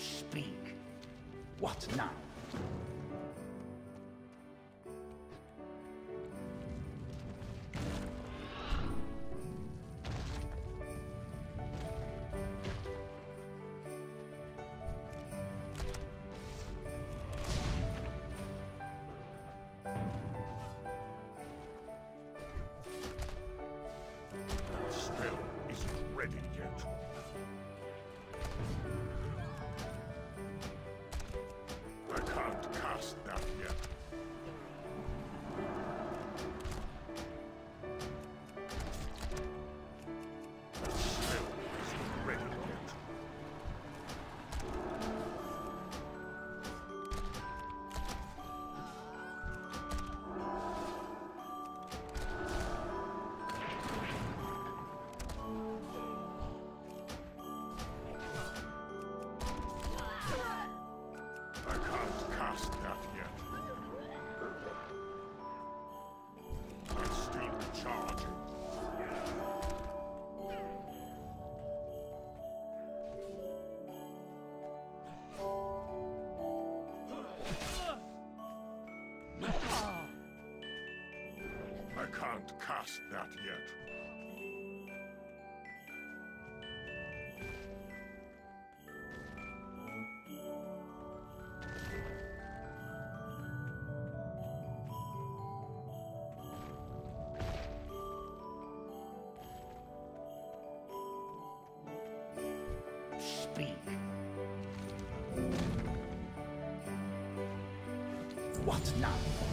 speak. What now? Cast that yet. Speak. What now?